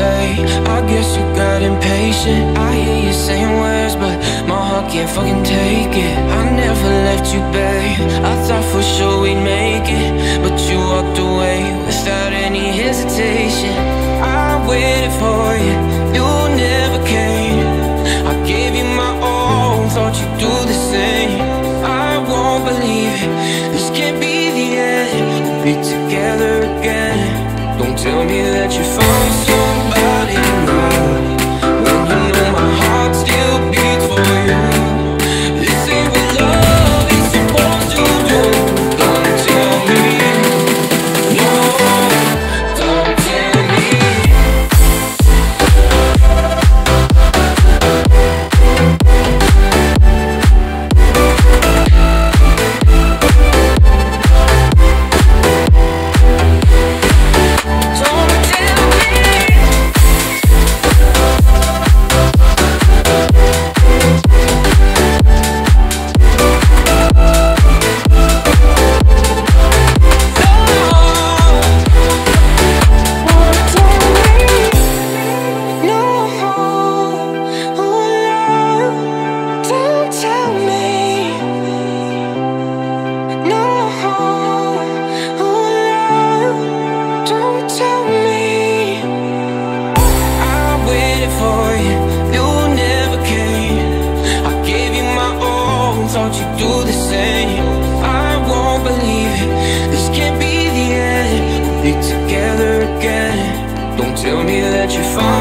say, I guess you got impatient. I hear you saying words, but my heart can't fucking take it. I never left you, babe, I thought for sure we'd make it, but you walked away without any hesitation. I waited for you, you never came. I gave you my all, thought you'd do the same. I won't believe it, this can't be the end. We'll be together again. Don't tell me that you found somebody now, when you know my heart still beats for you. That you find